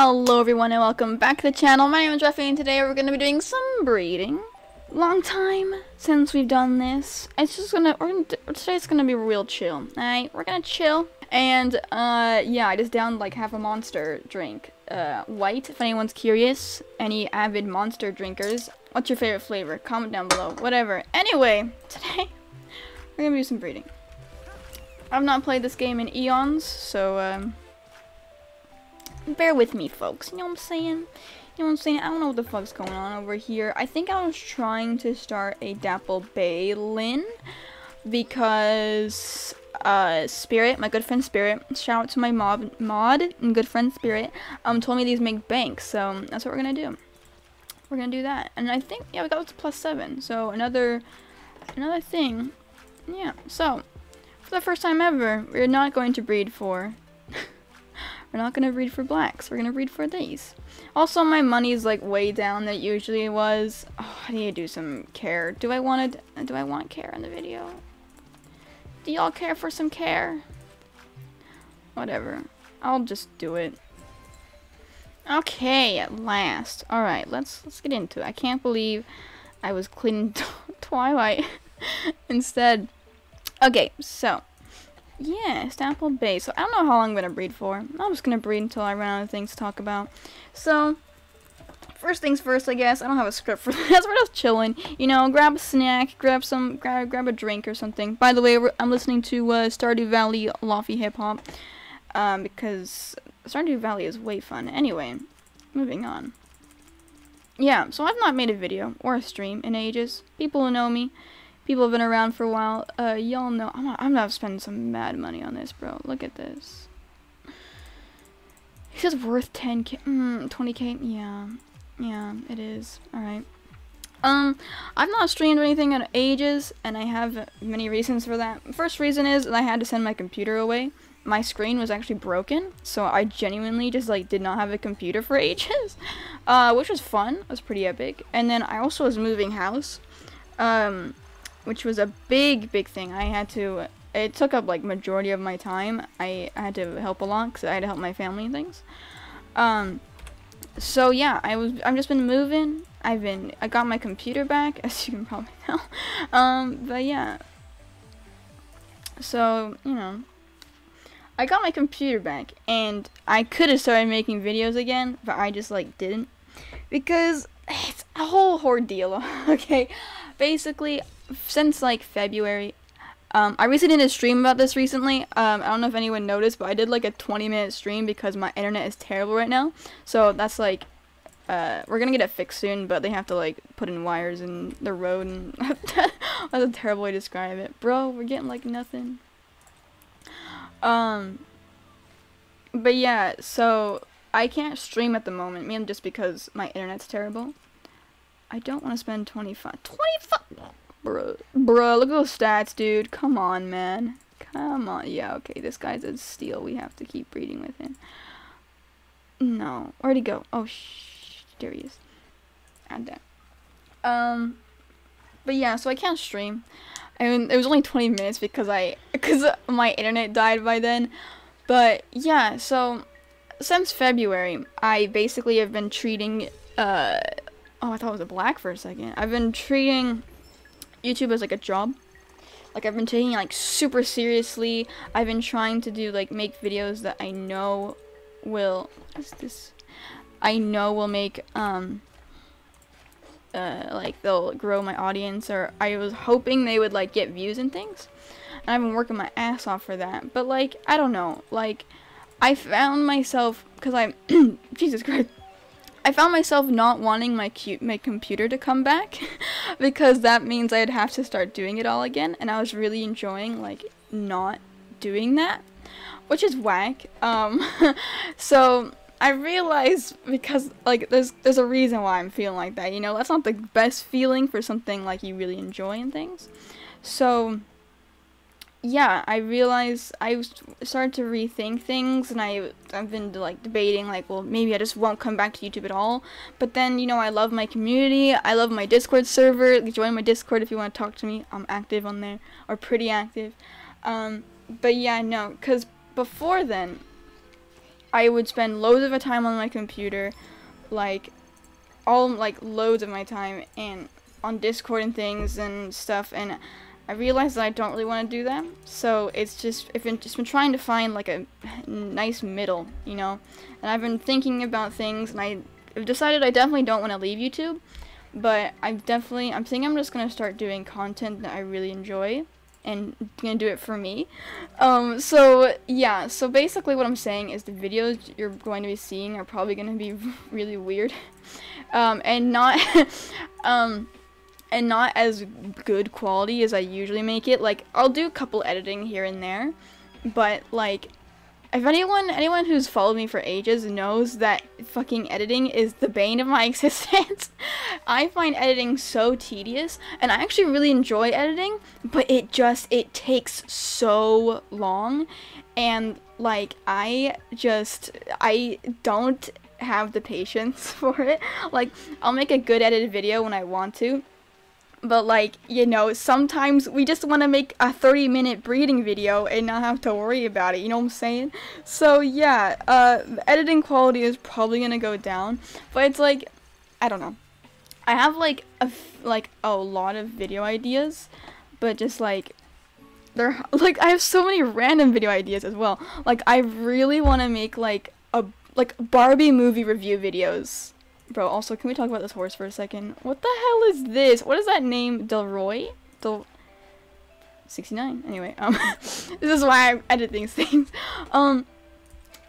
Hello everyone and welcome back to the channel. My name is Ruffy and today we're going to be doing some breeding. Long time since we've done this. Today it's going to be real chill. Alright, we're going to chill. And yeah, I just downed like half a monster drink. White, if anyone's curious. Any avid monster drinkers. What's your favorite flavor? Comment down below. Whatever. Anyway, today we're going to do some breeding. I've not played this game in eons, so bear with me, folks. You know what I'm saying? I don't know what the fuck's going on over here. I think I was trying to start a Dapple Bay lin because Spirit, my good friend Spirit, shout out to my mod and good friend Spirit, told me these make bank, so that's what we're gonna do. We're gonna do that, and I think yeah, we got up to +7, so another thing, yeah. So for the first time ever, we're not going to breed for. We're not gonna breed for blacks. We're gonna breed for these. Also, my money's like way down than it usually was. Oh, I need to do some care. Do I want care in the video? Do y'all care for some care? Whatever. I'll just do it. Okay, at last. All right, let's get into it. I can't believe I was cleaning Twilight instead. Okay, so. Yes, Dapple Bays. So I don't know how long I'm gonna breed for. I'm just gonna breed until I run out of things to talk about. So, first things first, I guess. I don't have a script for this. We're just chilling. You know, grab a snack, grab a drink or something. By the way, I'm listening to Stardew Valley Lofi Hip Hop because Stardew Valley is way fun. Anyway, moving on. Yeah, so I've not made a video or a stream in ages. People who know me. People have been around for a while. Y'all know I'm not spending some mad money on this, bro. Look at this. It's just worth 10K, 20K. Yeah, it is. All right. I've not streamed anything in ages, and I have many reasons for that. First reason is that I had to send my computer away. My screen was actually broken, so I genuinely just like did not have a computer for ages, which was fun. It was pretty epic. And then I also was moving house. Which was a big thing. It took up like majority of my time. I had to help a lot because I had to help my family and things. So yeah, I've just been moving. I got my computer back, as you can probably tell. But yeah. So, you know. I got my computer back and I could have started making videos again, but I just like didn't. Because it's a whole ordeal, okay? Basically, since like February, I recently did a stream about this recently. I don't know if anyone noticed, but I did like a 20-minute stream because my internet is terrible right now. So that's like, we're gonna get it fixed soon, but they have to like put in wires in the road, and that's a terrible way to describe it, bro. We're getting like nothing. But yeah, so I can't stream at the moment, mainly just because my internet's terrible. I don't want to spend 25, bruh, look at those stats, dude, come on, man, come on, yeah, okay, this guy's a steal, we have to keep breeding with him, no, where'd he go, oh, there he is, add that, but yeah, so I can't stream, I mean, it was only 20 minutes because my internet died by then, but yeah, so, since February, I basically have been treating, oh, I thought it was a black for a second. I've been treating YouTube as like a job. Like I've been taking it like super seriously. I've been trying to do like make videos that I know will make like they'll grow my audience, or I was hoping they would like get views and things. And I've been working my ass off for that. But like I don't know. Like I found myself because I Jesus Christ. I found myself not wanting my computer to come back because that means I'd have to start doing it all again, and I was really enjoying like not doing that, which is whack. So I realized because like there's a reason why I'm feeling like that, you know, that's not the best feeling for something like you really enjoy and things. So yeah, I realized I started to rethink things, and I've been like debating like, well, maybe I just won't come back to YouTube at all. But then, you know, I love my community. I love my Discord server. Join my Discord if you want to talk to me. I'm active on there, or pretty active. But yeah, no, because before then, I would spend loads of time on my computer, loads of my time, and on Discord and things and stuff, and I realized that I don't really want to do that. So it's just, I've just been trying to find like a nice middle, you know, and I've been thinking about things, and I've decided I definitely don't want to leave YouTube, but I'm thinking I'm just going to start doing content that I really enjoy, and I'm going to do it for me. So yeah, so basically what I'm saying is the videos you're going to be seeing are probably going to be really weird, and not, and not as good quality as I usually make it. Like, I'll do a couple editing here and there, but like, if anyone who's followed me for ages knows that fucking editing is the bane of my existence. I find editing so tedious, and I actually really enjoy editing, but it takes so long, and like, I don't have the patience for it. Like, I'll make a good edited video when I want to, but like, you know, sometimes we just want to make a 30-minute breeding video and not have to worry about it, you know what I'm saying? So yeah, editing quality is probably gonna go down, but it's like, I don't know, I have like a lot of video ideas, but just like, they're like, I have so many random video ideas as well. Like, I really want to make like Barbie movie review videos. Bro, also, can we talk about this horse for a second? What the hell is this? What is that name? Delroy? 69? Anyway, this is why I edit these things. I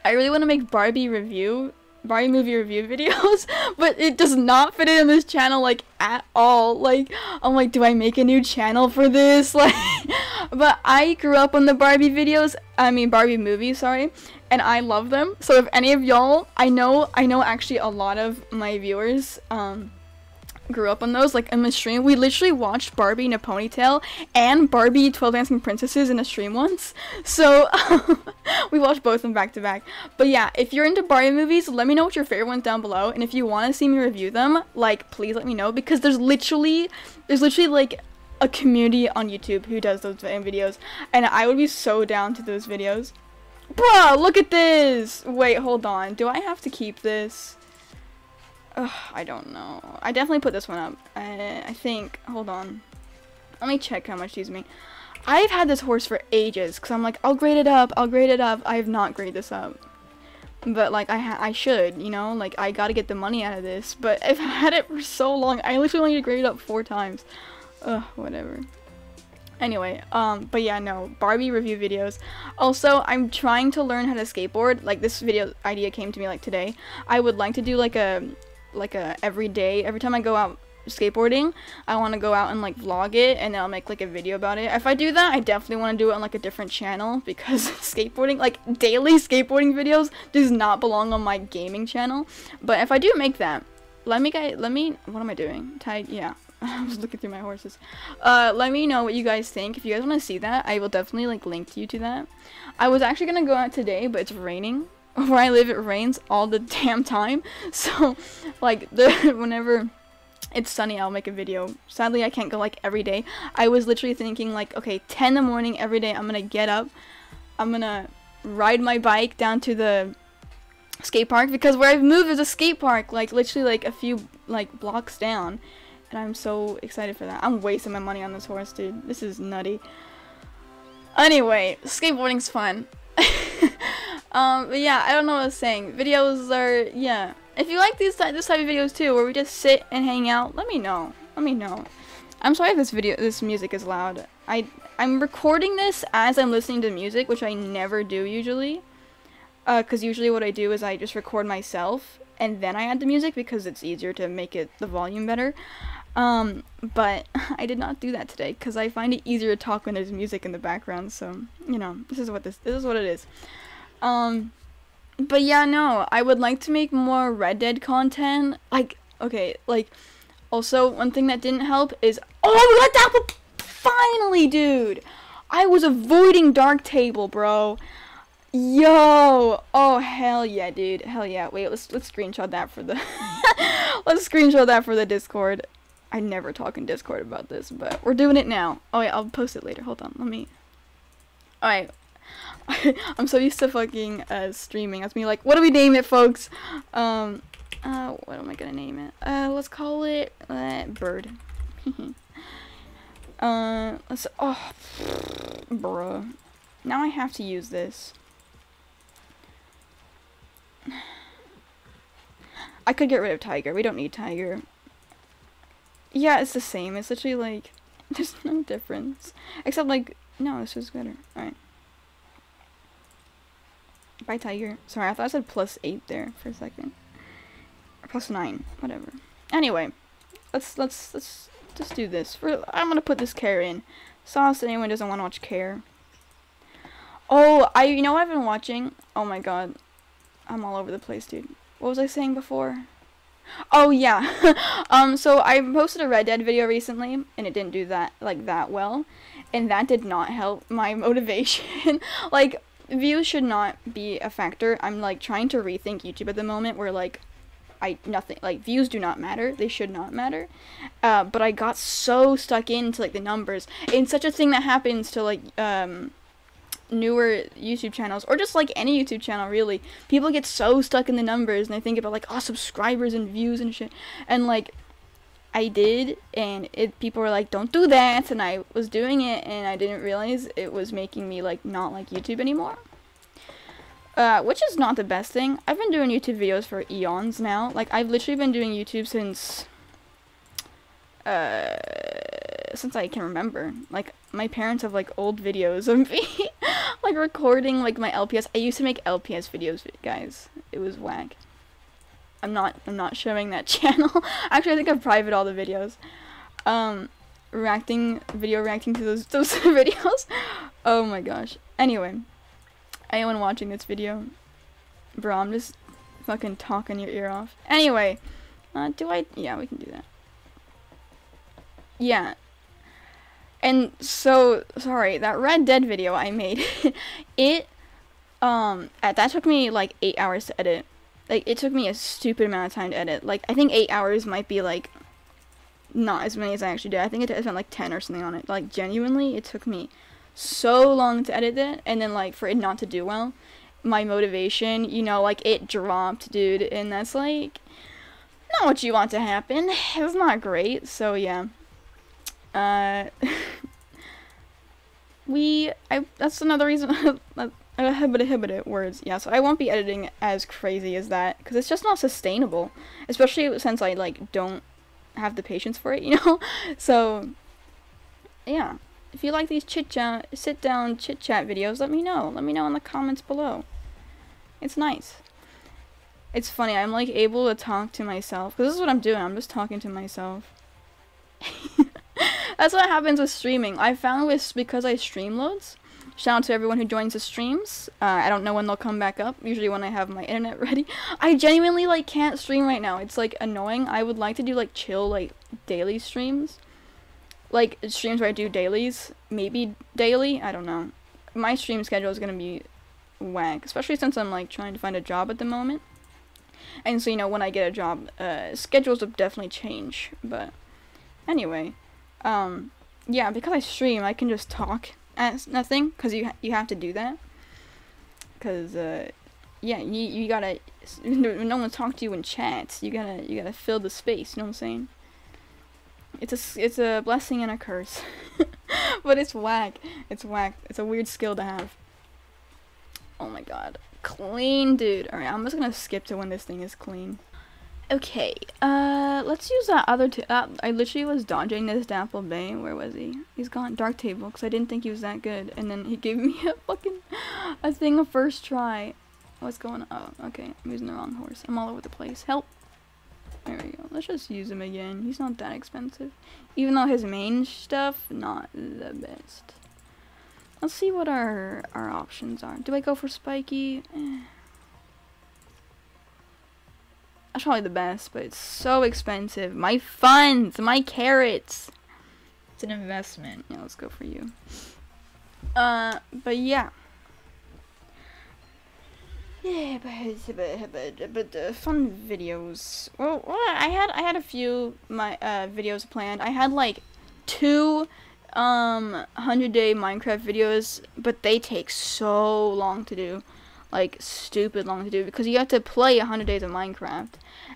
really want to make Barbie movie review videos, but it does not fit in this channel, like, at all. Like, I'm like, do I make a new channel for this? Like, but I grew up on the Barbie movies, sorry, and I love them. So if any of y'all, I know actually a lot of my viewers, grew up on those. Like, in the stream, we literally watched Barbie in a Ponytail and Barbie 12 Dancing Princesses in a stream once. So we watched both of them back to back. But yeah, if you're into Barbie movies, let me know what your favorite ones down below. And if you want to see me review them, like, please let me know, because there's literally like a community on YouTube who does those videos, and I would be so down to those videos. Bruh, look at this! Wait, hold on. Do I have to keep this? Ugh, I don't know. I definitely put this one up. I think, hold on. Let me check how much these make. I've had this horse for ages, because I'm like, I'll grade it up, I'll grade it up. I have not graded this up. But like, I should, you know? Like, I gotta get the money out of this. But I've had it for so long. I literally only grade it up 4 times. Ugh, whatever. Anyway, but yeah, no, Barbie review videos. Also, I'm trying to learn how to skateboard. Like, this video idea came to me, like, today. I would like to do, like a every time I go out skateboarding, I want to go out and, like, vlog it, and then I'll make, like, a video about it. If I do that, I definitely want to do it on, like, a different channel, because skateboarding, like, daily skateboarding videos does not belong on my gaming channel. But if I do make that, what am I doing? Yeah. I was looking through my horses. Let me know what you guys think. If you guys want to see that, I will definitely, like, link you to that. I was actually going to go out today, but it's raining. Where I live, it rains all the damn time. So, like, whenever it's sunny, I'll make a video. Sadly, I can't go, like, every day. I was literally thinking, like, okay, 10 in the morning every day, I'm going to get up. I'm going to ride my bike down to the skate park, because where I've moved is a skate park, like, literally, like, a few, like, blocks down. And I'm so excited for that. I'm wasting my money on this horse, dude. This is nutty. Anyway, skateboarding's fun. But yeah, I don't know what I was saying. Videos are, yeah. If you like this type of videos too, where we just sit and hang out, let me know. Let me know. I'm sorry if this music is loud. I'm recording this as I'm listening to music, which I never do usually. Because usually what I do is I just record myself, and then I add the music, because it's easier to make the volume better. But I did not do that today, because I find it easier to talk when there's music in the background. So, you know, this is what it is. But yeah, no, I would like to make more Red Dead content. Like, okay, like, also, one thing that didn't help is, oh, we got Dapple, finally, dude! I was avoiding Dark Table, bro. Yo, oh, hell yeah, dude, hell yeah. Wait, let's screenshot that for the let's screenshot that for the Discord. I never talk in Discord about this, but we're doing it now. Oh yeah, I'll post it later, hold on, let me. All right, I'm so used to fucking streaming. That's me like, what do we name it, folks? What am I gonna name it? Let's call it bird. Let's, oh, bruh. Now I have to use this. I could get rid of tiger. We don't need tiger. Yeah, it's the same. It's literally like, there's no difference. Except like, no, this was better. Alright. Bye, tiger. Sorry, I thought I said +8 there for a second. Or +9, whatever. Anyway, let's just do this. I'm gonna put this care in. Sauce that anyone doesn't want to watch care. Oh, you know what I've been watching? Oh my god. I'm all over the place, dude. What was I saying before? Oh yeah. So I posted a Red Dead video recently and it didn't do that like that well, and that did not help my motivation. Like, views should not be a factor. I'm like trying to rethink YouTube at the moment where like views do not matter. They should not matter. But I got so stuck into like the numbers. It's such a thing that happens to like newer YouTube channels, or just like any YouTube channel really. People get so stuck in the numbers and they think about like, oh, subscribers and views and shit, and like I did, and people were like, don't do that, and I was doing it and I didn't realize it was making me like not like YouTube anymore, which is not the best thing. I've been doing YouTube videos for eons now. Like, I've literally been doing YouTube since I can remember. Like, my parents have like old videos of me like recording like my LPS. I used to make LPS videos, guys. It was whack. I'm not showing that channel. Actually, I think I've private all the videos. Video reacting to those videos. Oh my gosh. Anyway, anyone watching this video, bro, I'm just fucking talking your ear off. Anyway, yeah, we can do that. Yeah. And so, sorry, that Red Dead video I made, that took me like 8 hours to edit. Like, it took me a stupid amount of time to edit. Like, I think 8 hours might be like not as many as I actually did. I think I spent like 10 or something on it. Like, genuinely, it took me so long to edit that, and then like for it not to do well, my motivation, you know, like it dropped, dude, and that's like not what you want to happen. It's not great. So yeah. That's another reason, words, yeah, so I won't be editing as crazy as that, because it's just not sustainable, especially since I, like, don't have the patience for it, you know? So, yeah, if you like these sit-down chit-chat videos, let me know in the comments below. It's nice. It's funny, I'm, like, able to talk to myself, because this is what I'm doing, I'm just talking to myself. That's what happens with streaming. I found because I stream loads. Shout out to everyone who joins the streams. I don't know when they'll come back up. Usually when I have my internet ready. I genuinely like can't stream right now. It's like annoying. I would like to do like chill like daily streams. Like streams where I do dailies. Maybe daily. I don't know. My stream schedule is going to be whack. Especially since I'm like trying to find a job at the moment. And so, you know, when I get a job, schedules will definitely change. But anyway. Yeah, because I stream, I can just talk at nothing, because you have to do that, because, yeah, you gotta, no one talk to you in chats, you gotta fill the space, you know what I'm saying? It's a blessing and a curse, but it's whack, it's a weird skill to have. Oh my god, clean, dude. Alright, I'm just gonna skip to when this thing is clean. Okay, let's use that other I literally was dodging this Dapple Bay. Where was he? He's gone. Dark Table, because I didn't think he was that good. And then he gave me a fucking thing of first try. What's going on? Oh, okay. I'm using the wrong horse. I'm all over the place. Help. There we go. Let's just use him again. He's not that expensive. Even though his main stuff, not the best. Let's see what our options are. Do I go for spiky? That's probably the best, but it's so expensive. My funds, my carrots. It's an investment. Yeah, let's go for you. But yeah. Yeah, but fun videos. Well, I had a few videos planned. I had like 2 100-day Minecraft videos, but they take so long to do, like stupid long to do, because you have to play 100 days of Minecraft,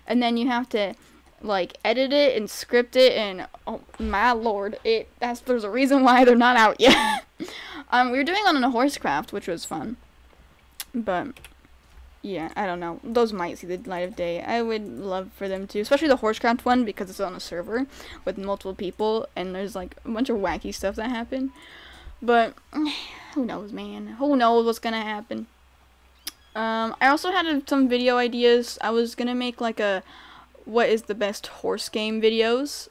and then you have to like edit it and script it, and oh my lord, there's a reason why they're not out yet. We were doing one on a Horsecraft, which was fun, but yeah, I don't know. Those might see the light of day. I would love for them to, especially the Horsecraft one, because it's on a server with multiple people, and there's like a bunch of wacky stuff that happened. But who knows, man? Who knows what's gonna happen? I also had some video ideas. I was gonna make like a what is the best horse game videos,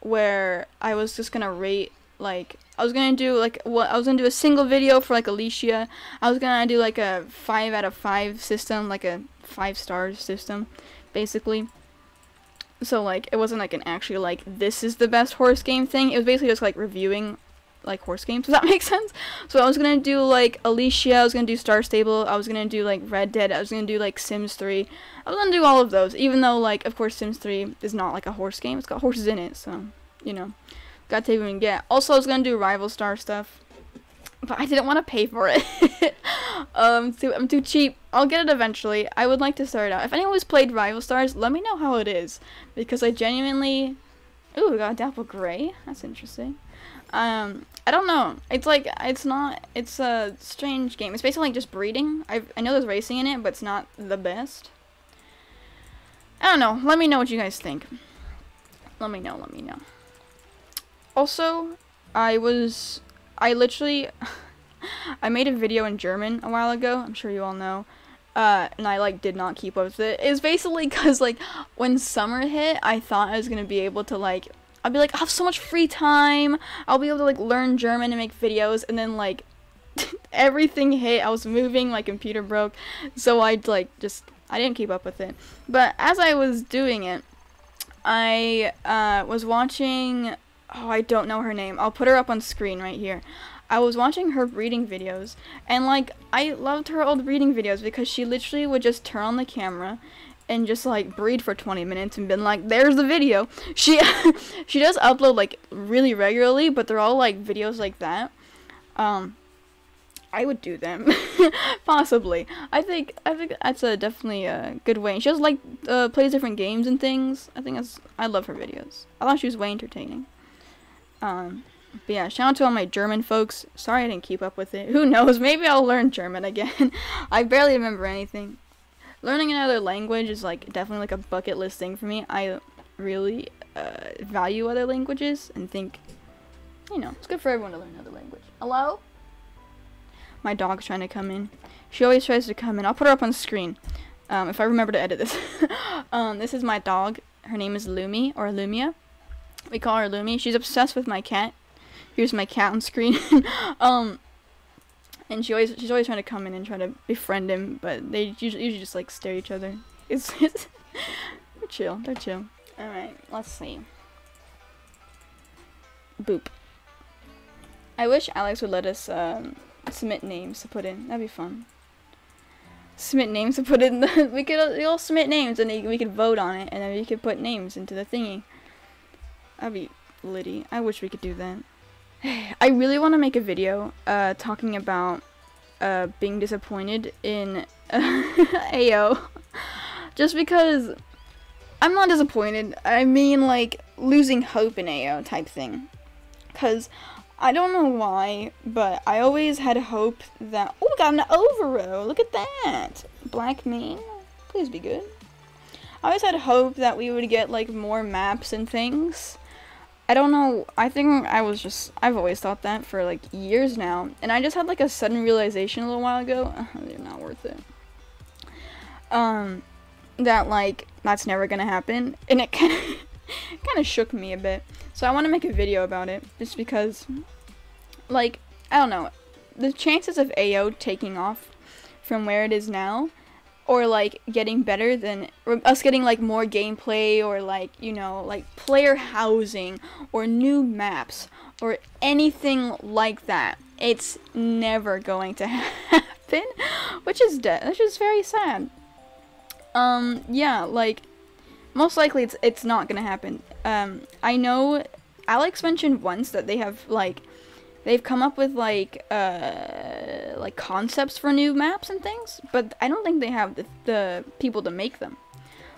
where I was just gonna rate like. I was gonna do a single video for like Alicia. I was gonna do like a 5 out of 5 system, like a 5-star system, basically. So like it wasn't like an actually like this is the best horse game thing. It was basically just like reviewing like horse games. Does that make sense? So I was gonna do like Alicia. I was gonna do Star Stable. I was gonna do like Red Dead. I was gonna do like Sims 3. I was gonna do all of those, even though like of course Sims 3 is not like a horse game. It's got horses in it, so you know. Got to even get. Also, I was gonna do Rival Star stuff, but I didn't want to pay for it. I'm too cheap. I'll get it eventually. I would like to start out. If anyone's played Rival Stars, let me know how it is, because I genuinely. Ooh, we got a Dapple Gray. That's interesting. I don't know. It's like it's not. It's a strange game. It's basically like just breeding. I know there's racing in it, but it's not the best. I don't know. Let me know what you guys think. Let me know. Let me know. Also, I made a video in German a while ago, I'm sure you all know, and I, like, did not keep up with it. It's basically because, like, when summer hit, I thought I was gonna be able to, like, I'd be like, I have so much free time, I'll be able to, like, learn German and make videos, and then, like, everything hit, I was moving, my computer broke, so I'd, like, just, I didn't keep up with it. But as I was doing it, I, was watching... Oh, I don't know her name. I'll put her up on screen right here. I was watching her breeding videos, and, like, I loved her old breeding videos because she literally would just turn on the camera and just, like, breed for 20 minutes and been like, there's the video. She she does upload, like, really regularly, but they're all, like, videos like that. I would do them. Possibly. I think that's definitely a good way. And she just, like, plays different games and things. I love her videos. I thought she was way entertaining. But yeah, shout out to all my German folks. Sorry I didn't keep up with it. Who knows? Maybe I'll learn German again. I barely remember anything. Learning another language is like definitely like a bucket list thing for me. I really value other languages and think, you know, it's good for everyone to learn another language. Hello? My dog's trying to come in. She always tries to come in. I'll put her up on screen if I remember to edit this. This is my dog. Her name is Lumi or Lumia. We call her Lumi. She's obsessed with my cat. Here's my cat on screen. And she's always trying to come in and try to befriend him, but they usually just like stare at each other. They're chill. They're chill. All right, let's see. Boop. I wish Alex would let us submit names to put in. That'd be fun. Submit names to put in. We all submit names and we could vote on it, and then we could put names into the thingy. That'd be litty. I wish we could do that. I really want to make a video talking about being disappointed in AO. Just because I'm not disappointed. I mean, like, losing hope in AO type thing. Because I don't know why, but I always had hope that... Oh, we got an Overo. Look at that. Black Mane. Please be good. I always had hope that we would get, like, more maps and things. I don't know, I think I've always thought that for, like, years now, and I just had, like, a sudden realization a little while ago, they're not worth it, that, like, that's never gonna happen, and it kind of shook me a bit, so I want to make a video about it, just because, like, I don't know, the chances of AO taking off from where it is now, or, like, getting better than, or us getting, like, more gameplay, or, like, you know, like, player housing, or new maps, or anything like that. It's never going to happen, which is very sad. Yeah, like, most likely it's not gonna happen. I know Alex mentioned once that they have, like, They've come up with like concepts for new maps and things, but I don't think they have the people to make them,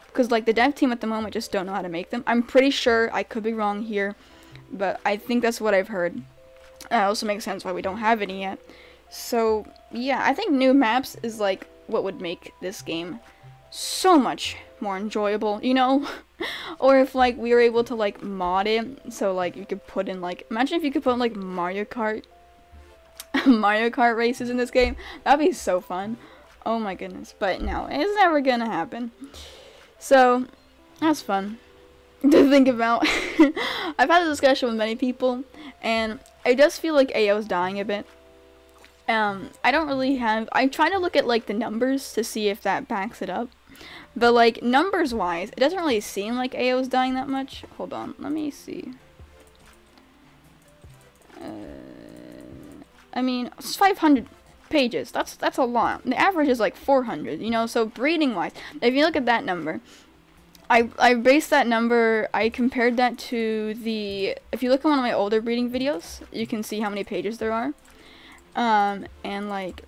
because like the dev team at the moment just don't know how to make them. I'm pretty sure, I could be wrong here, but I think that's what I've heard. That also makes sense why we don't have any yet. So yeah, I think new maps is like what would make this game so much more enjoyable, you know? Or if like we were able to like mod it, so like you could put in like, imagine if you could put in like Mario Kart races in this game. That'd be so fun. Oh my goodness. But no, it's never gonna happen. So that's fun to think about. I've had a discussion with many people, and it does feel like AO is dying a bit. I don't really have, I'm trying to look at like the numbers to see if that backs it up, but like numbers wise it doesn't really seem like AO is dying that much. Hold on, let me see. I mean, it's 500 pages, that's a lot. The average is like 400, you know, so breeding wise if you look at that number, I based that number, I compared that to the, if you look at one of my older breeding videos you can see how many pages there are. And like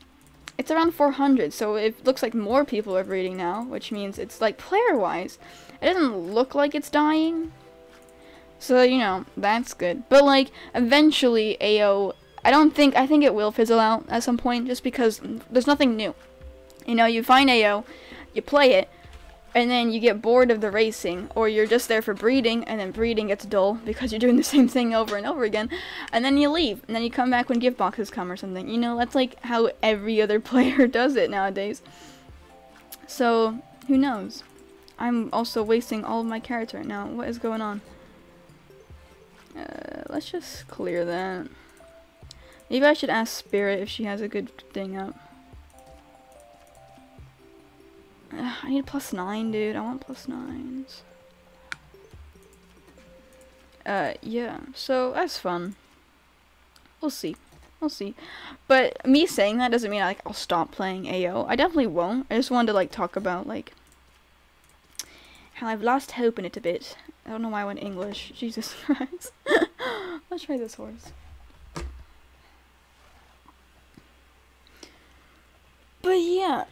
it's around 400, so it looks like more people are breeding now, which means it's like player wise it doesn't look like it's dying, so you know, that's good. But like eventually AO, I think it will fizzle out at some point, just because there's nothing new, you know. You find AO, you play it, and then you get bored of the racing, or you're just there for breeding, and then breeding gets dull because you're doing the same thing over and over again, and then you leave, and then you come back when gift boxes come or something. You know, that's like how every other player does it nowadays. So, who knows? I'm also wasting all of my carrots right now. What is going on? Let's just clear that. Maybe I should ask Spirit if she has a good thing up. I need +9, dude. I want +9s. Yeah. So, that's fun. We'll see. We'll see. But me saying that doesn't mean I'll stop playing AO. I definitely won't. I just wanted to, like, talk about, like, how I've lost hope in it a bit. I don't know why I went English. Jesus Christ. Let's try this horse. But, yeah.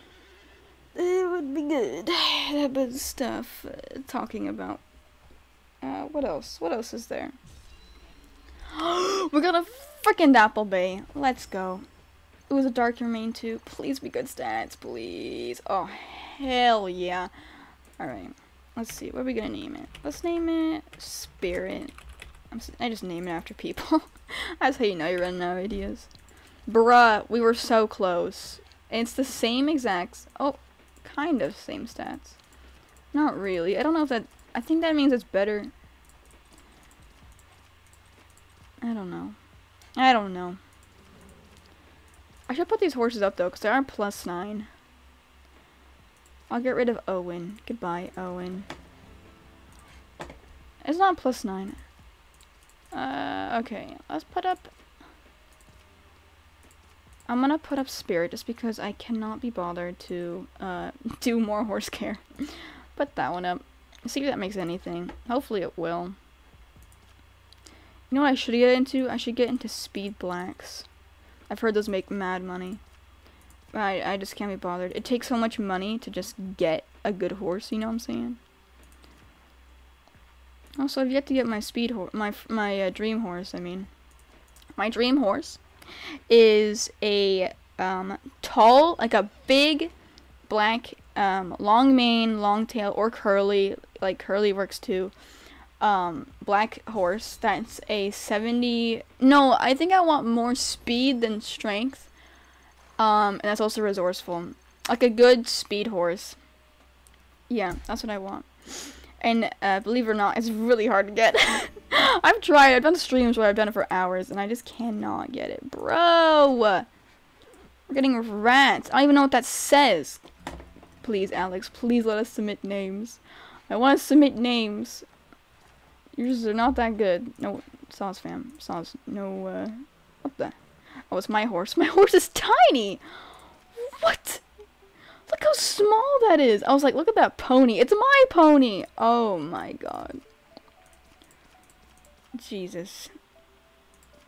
It would be good. That bit of stuff talking about. What else? What else is there? We got a freaking Dapple Bay. Let's go. It was a dark domain too. Please be good stats, please. Oh, hell yeah. Alright. Let's see. What are we gonna name it? Let's name it Spirit. I just name it after people. That's how you know you're running out of ideas. Bruh, we were so close. It's the same exact. Oh. Kind of same stats. Not really. I don't know if that, I think that means it's better. I don't know. I don't know. I should put these horses up though, because they are +9. I'll get rid of Owen. Goodbye, Owen. It's not +9. Okay. Let's put up, I'm gonna put up Spirit just because I cannot be bothered to do more horse care. Put that one up. See if that makes anything. Hopefully it will. You know what I should get into? I should get into Speed Blacks. I've heard those make mad money. I just can't be bothered. It takes so much money to just get a good horse, you know what I'm saying? Also, I've yet to get my dream horse, I mean. My dream horse is a tall, like a big black long mane, long tail, or curly, like curly works too, black horse that's a 70. No, I think I want more speed than strength, and that's also resourceful, like a good speed horse. Yeah, that's what I want. And believe it or not, it's really hard to get. I've tried. I've done streams where I've done it for hours, and I just cannot get it, bro. We're getting rats. I don't even know what that says. Please, Alex. Please let us submit names. I want to submit names. Yours are not that good. No, Sauce fam. Sauce. No. What the? Oh, it's my horse. My horse is tiny. What? Look how small that is. I was like, look at that pony. It's my pony. Oh my god. Jesus.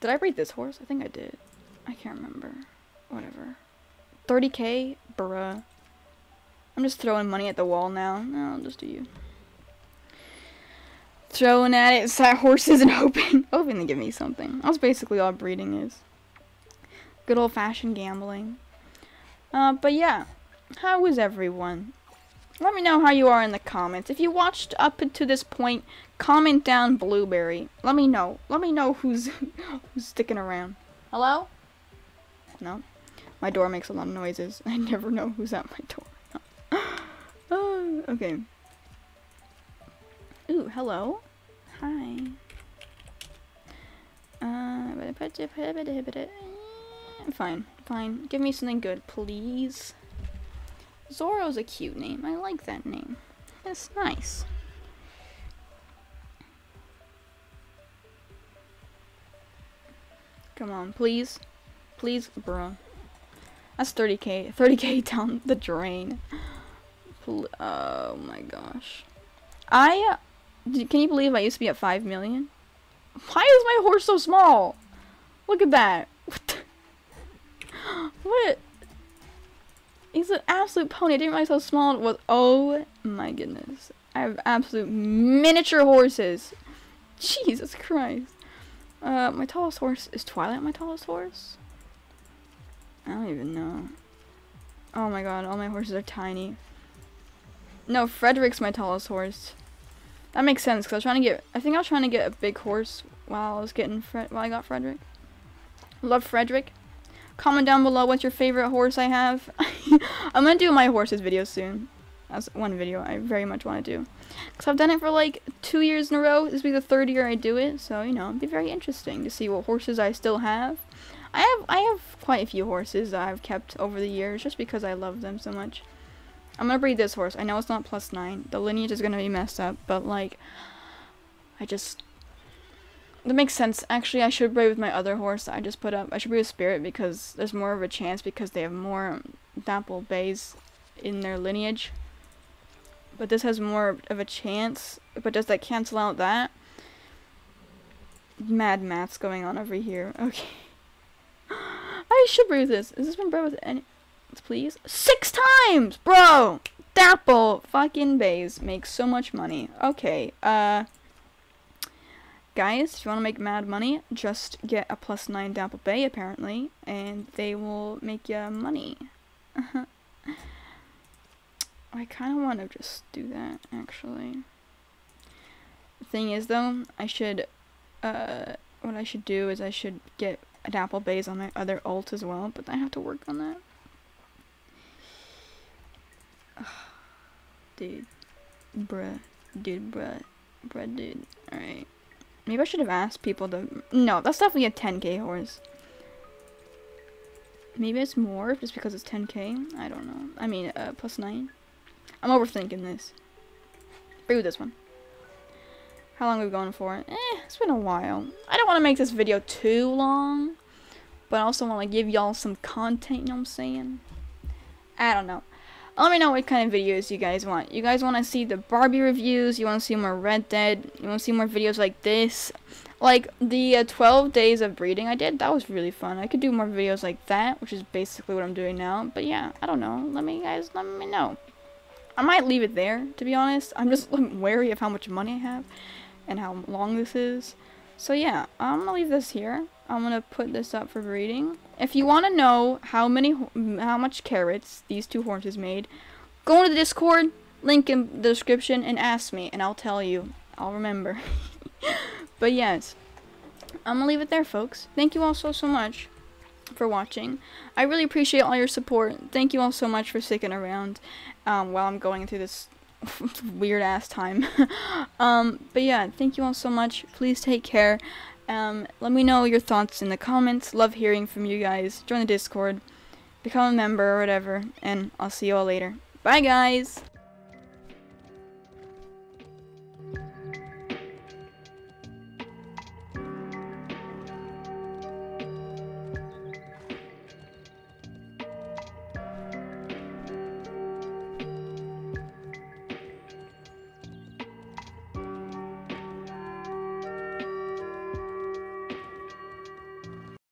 Did I breed this horse? I think I did. I can't remember. Whatever. 30k? Bruh. I'm just throwing money at the wall now. No, I'll just do you. Throwing at it at horses and hoping they give me something. That's basically all breeding is. Good old-fashioned gambling. But yeah. How is everyone? Let me know how you are in the comments. If you watched up to this point, comment down Blueberry. Let me know. Let me know who's sticking around. Hello? No. My door makes a lot of noises. I never know who's at my door. No. Okay. Ooh, hello. Hi. Fine, fine. Give me something good, please. Zoro's a cute name. I like that name. It's nice. Come on, please. Please, bro. That's 30k. 30k down the drain. Oh my gosh. Can you believe I used to be at 5 million? Why is my horse so small? Look at that. What? He's an absolute pony. I didn't realize how small it was. Oh my goodness. I have absolute miniature horses. Jesus Christ. My tallest horse. Is Twilight my tallest horse? I don't even know. Oh my god. All my horses are tiny. No, Frederick's my tallest horse. That makes sense because I was trying to get. I think I was trying to get a big horse while I was getting. While I got Frederick. Love Frederick. Comment down below what's your favorite horse I have. I'm gonna do my horses video soon. That's one video I very much want to do. Because I've done it for like 2 years in a row. This will be the third year I do it. So, you know, it'll be very interesting to see what horses I still have. I have quite a few horses that I've kept over the years just because I love them so much. I'm gonna breed this horse. I know it's not +9. The lineage is gonna be messed up. But, like, I just... That makes sense. Actually, I should breed with my other horse that I just put up. I should breed with Spirit because there's more of a chance because they have more Dapple Bays in their lineage. But this has more of a chance. But does that cancel out that? Mad math's going on over here. Okay. I should breed with this. Has this been bred with any... Please? 6 times! Bro! Dapple fucking Bays makes so much money. Okay, Guys, if you want to make mad money, just get a +9 Dapple Bay, apparently, and they will make you money. I kind of want to just do that, actually. The thing is, though, I should, what I should do is I should get a Dapple Bays on my other ult as well, but I have to work on that. Ugh. Dude. Bruh. Dude, bruh. Bruh, dude. Alright. Maybe I should have asked people to... No, that's definitely a 10k horse. Maybe it's more just because it's 10k. I don't know. I mean, +9. I'm overthinking this. Breed with this one. How long are we going for? It's been a while. I don't want to make this video too long. But I also want to give y'all some content, you know what I'm saying? I don't know. Let me know what kind of videos you guys want. You guys want to see the Barbie reviews? You want to see more Red Dead? You want to see more videos like this? Like, the 12 days of breeding I did? That was really fun. I could do more videos like that, which is basically what I'm doing now. But yeah, I don't know. Let me know. I might leave it there, to be honest. I'm wary of how much money I have and how long this is. So yeah, I'm gonna leave this here. I'm gonna put this up for breeding. If you want to know how much carrots these 2 horses made, go into the Discord, link in the description, and ask me, and I'll tell you. I'll remember. But yes, I'm gonna leave it there, folks. Thank you all so much for watching. I really appreciate all your support. Thank you all so much for sticking around while I'm going through this weird ass time. But yeah, thank you all so much. Please take care. Let me know your thoughts in the comments. Love hearing from you guys. Join the Discord, become a member or whatever, and I'll see you all later. Bye guys.